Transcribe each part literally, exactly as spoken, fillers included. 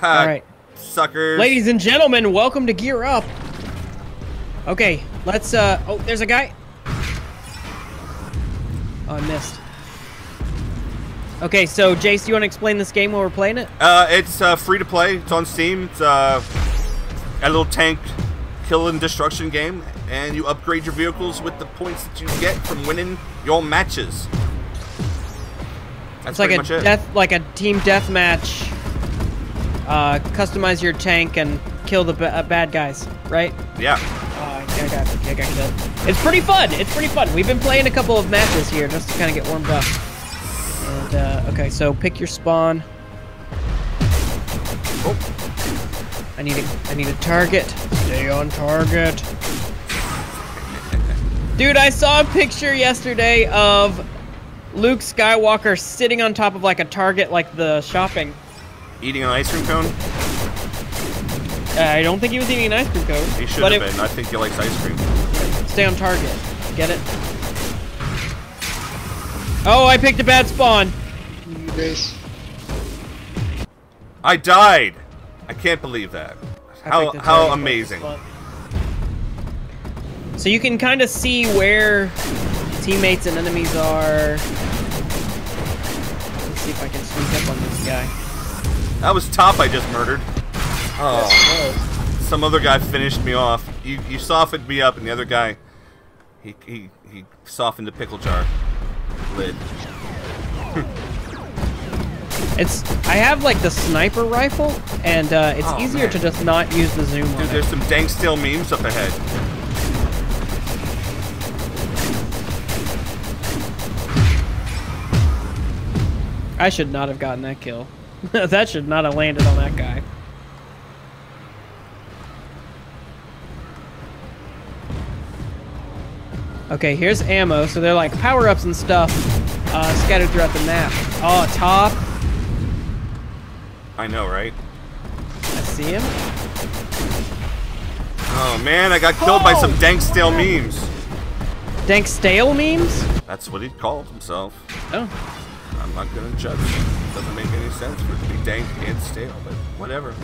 All right, suckers. Ladies and gentlemen, welcome to Gear Up. Okay, let's, uh, oh, there's a guy. Oh, I missed. Okay, so, Jace, do you want to explain this game while we're playing it? Uh, it's, uh, free to play. It's on Steam. It's, uh, a little tank kill and destruction game, and you upgrade your vehicles with the points that you get from winning your matches. That's it's like a much it. death, like a team deathmatch. Uh, customize your tank and kill the b uh, bad guys, right? Yeah. Uh, I got it. I got it. It's pretty fun. It's pretty fun. We've been playing a couple of matches here just to kind of get warmed up. And uh, okay, so pick your spawn. Oh. I need a, I need a target. Stay on target. Dude, I saw a picture yesterday of Luke Skywalker sitting on top of like a Target, like the shopping. Eating an ice cream cone? I don't think he was eating an ice cream cone. He should have been. I think he likes ice cream. Stay on target. Get it? Oh, I picked a bad spawn. I died. I can't believe that. How how amazing. So you can kind of see where teammates and enemies are. Let's see if I can sneak up on this guy. That was Top I just murdered. Oh, some other guy finished me off. You, you softened me up, and the other guy, he, he, he softened the pickle jar lid. It's, I have like the sniper rifle, and uh, it's oh, easier man. to just not use the zoom. Dude, on there's it. some dank stale memes up ahead. I should not have gotten that kill. That should not have landed on that guy. Okay, here's ammo. So they're like power-ups and stuff uh, scattered throughout the map. Oh, Top. I know, right? I see him. Oh, man, I got killed oh, by some dank stale wow. memes. Dank stale memes? That's what he called himself. Oh. I'm not going to judge. It doesn't make any sense for it to be dank and stale, but whatever.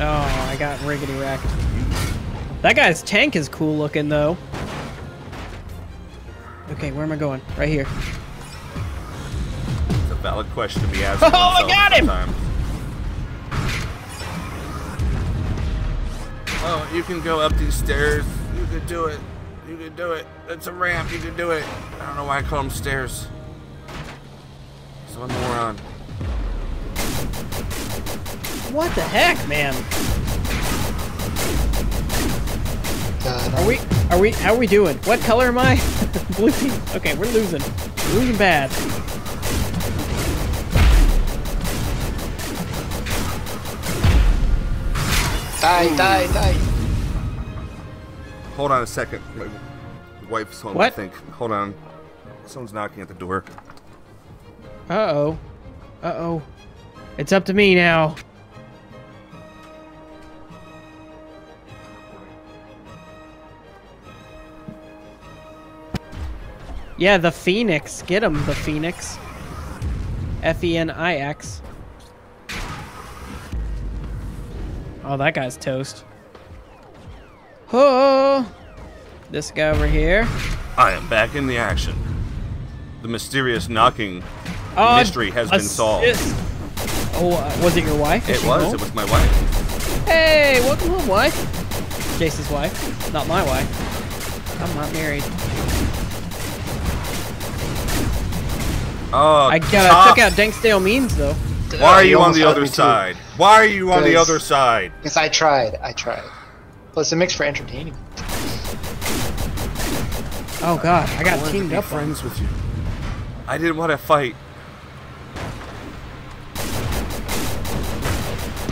Oh, I got riggedy wrecked. That guy's tank is cool looking, though. Okay, where am I going? Right here. It's a valid question to be asked. Oh, I got him! Sometimes. Oh, you can go up these stairs. You can do it. You can do it. It's a ramp. You can do it. I don't know why I call them stairs. So I'm a moron. What the heck, man? Are we, are we, how are we doing? What color am I? Blue team. Okay, we're losing. We're losing bad. Die, Ooh. die, die. Hold on a second. My wife's home, what? I think. Hold on. Someone's knocking at the door. Uh-oh. Uh-oh. It's up to me now. Yeah, the Phoenix. Get him, the Phoenix. F E N I X. Oh, that guy's toast. Oh! This guy over here. I am back in the action. The mysterious knocking uh, mystery has been solved. Oh, uh, was it your wife? Did it was. Roll? It was my wife. Hey, welcome home, wife. Jace's wife. Not my wife. I'm not married. Oh, I got. I took out dank stale memes though. Why are you on the other side? Why are you on the other side? Because I tried. I tried. Plus, it makes for entertaining. Oh God, I got teamed up. Friends with you. I didn't want to fight.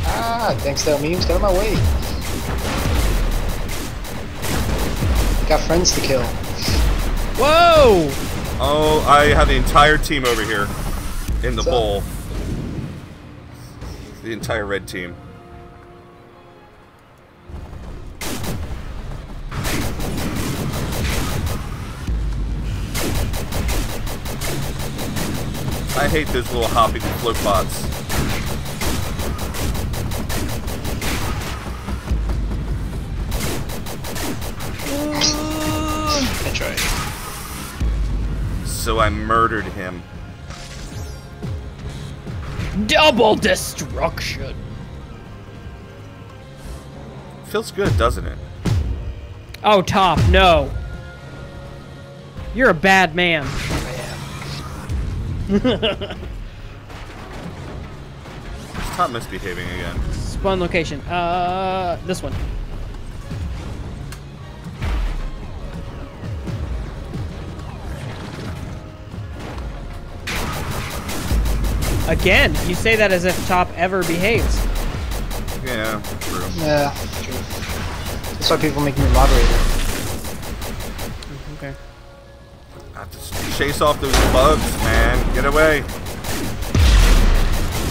Ah, dank stale memes, get out of my way. Got friends to kill. Whoa! Oh, I have the entire team over here in the bowl. The entire red team. I hate those little hopping float bots. I tried. So I murdered him. Double destruction. Feels good, doesn't it? Oh, Top, no. You're a bad man. Top misbehaving again. Spawn location. Uh, this one. Again, you say that as if Top ever behaves. Yeah, true. Yeah, true. That's why people make me moderator. Okay. I have to chase off those bugs, man. Get away.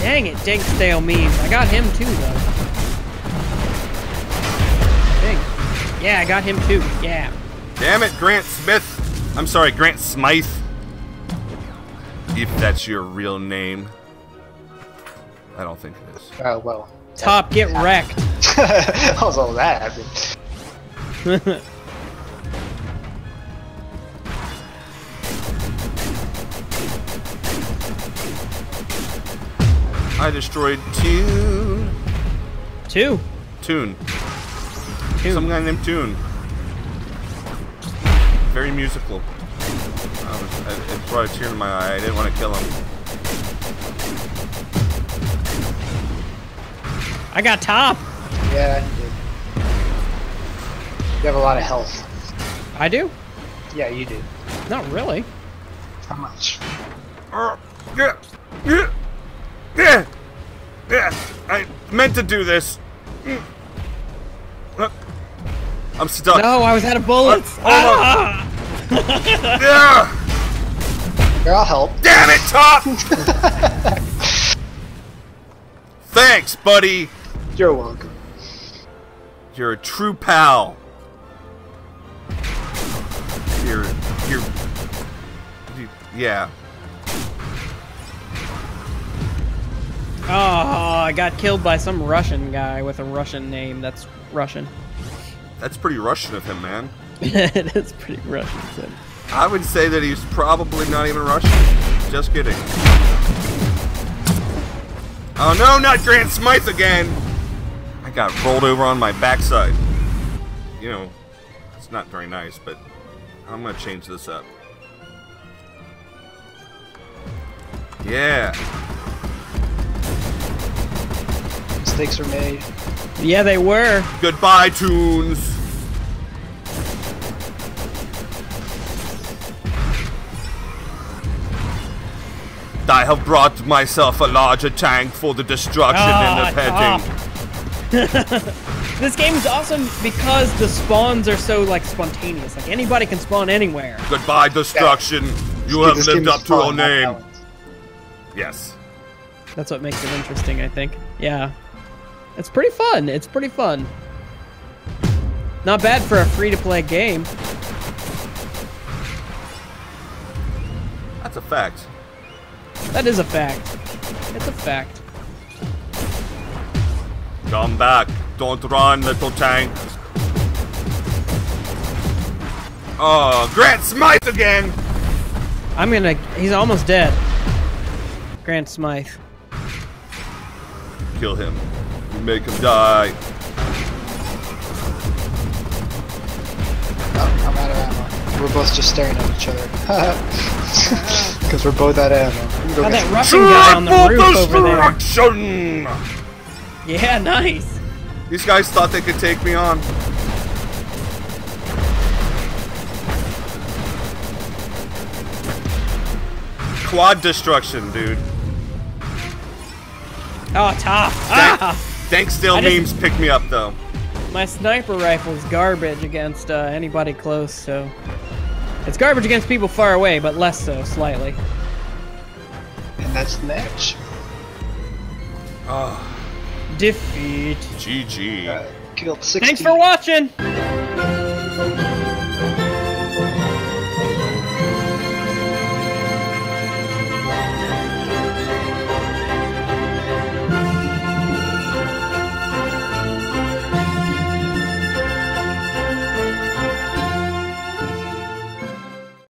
Dang it, Dinkstale memes. I got him too, though. Dang. Yeah, I got him too. Yeah. Damn it, Grant Smith. I'm sorry, Grant Smythe. If that's your real name. I don't think it is. Oh, uh, well. Top, get wrecked. How's all that happened? I destroyed Toon. Two? Toon. Toon. Some guy named Toon. Very musical. I was, I, it brought a tear to my eye. I didn't want to kill him. I got Top. Yeah, you did. You have a lot of health. I do? Yeah, you do. Not really. How much? Uh, yeah, yeah, yeah, yeah. I meant to do this. I'm stuck. No, I was out of bullets. Uh, ah! Yeah. Here, I'll help. Damn it, Top! Thanks, buddy. You're welcome. You're a true pal. You're, you're, you, yeah. Oh, I got killed by some Russian guy with a Russian name. That's Russian. That's pretty Russian of him, man. That's pretty Russian of him. I would say that he's probably not even Russian. Just kidding. Oh no, not Grant Smythe again. I got rolled over on my backside. You know, it's not very nice, but I'm gonna change this up. Yeah. Mistakes are made. Yeah, they were. Goodbye, Toons. I have brought myself a larger tank for the destruction oh, and the petting. Oh. This game is awesome because the spawns are so like spontaneous. Like anybody can spawn anywhere. Goodbye, destruction. Yeah. You have lived up to your name. Yes. That's what makes it interesting, I think. Yeah. It's pretty fun. It's pretty fun. Not bad for a free-to-play game. That's a fact. That is a fact. It's a fact. Come back. Don't run, little tank. Oh, Grant Smythe again! I'm gonna... He's almost dead. Grant Smythe. Kill him. Make him die. Oh, I'm out of ammo. We're both just staring at each other. Because we're both out of ammo. Got that Russian guy on the roof over there. Yeah, nice. These guys thought they could take me on. Quad destruction, dude. Oh, Top. Ah. Dinkstale memes picked me up, though. My sniper rifle is garbage against uh, anybody close, so... It's garbage against people far away, but less so, slightly. And that's the match. Oh. Defeat. G G. Uh, killed sixteen. Thanks for watching!